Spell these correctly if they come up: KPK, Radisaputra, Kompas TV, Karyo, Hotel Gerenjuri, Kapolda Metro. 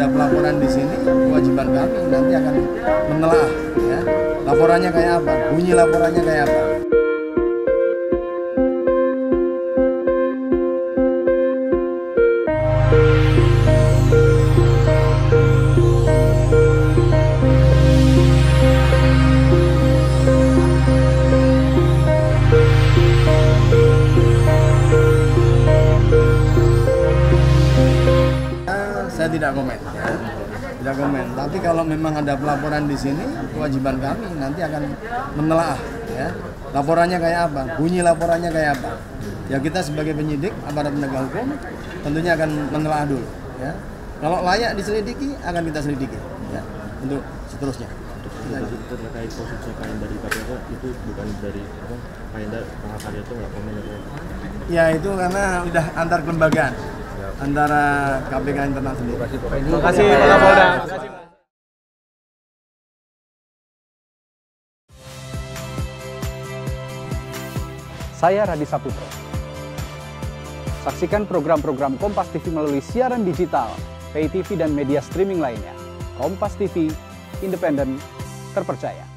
ada pelaporan di sini, kewajiban kami nanti akan menelaah ya, laporannya kayak apa, bunyi laporannya kayak apa. Saya tidak komen, ya. Tidak komen. Tapi kalau memang ada pelaporan di sini, kewajiban kami nanti akan menelaah, ya. Laporannya kayak apa, bunyi laporannya kayak apa. Ya kita sebagai penyidik, aparat penegak hukum, tentunya akan menelaah dulu, ya. Kalau layak diselidiki, akan kita selidiki, ya. Untuk seterusnya. Terkait posisi KPK dari KPK itu bukan dari KPK, Pak Karyo itu nggak komen itu. Ya itu karena udah antar kelembagaan. Antara KPK internal sendiri. Terima kasih Pak Kapolda. Saya Radisaputra. Saksikan program-program Kompas TV melalui siaran digital, pay TV dan media streaming lainnya. Kompas TV, independen, terpercaya.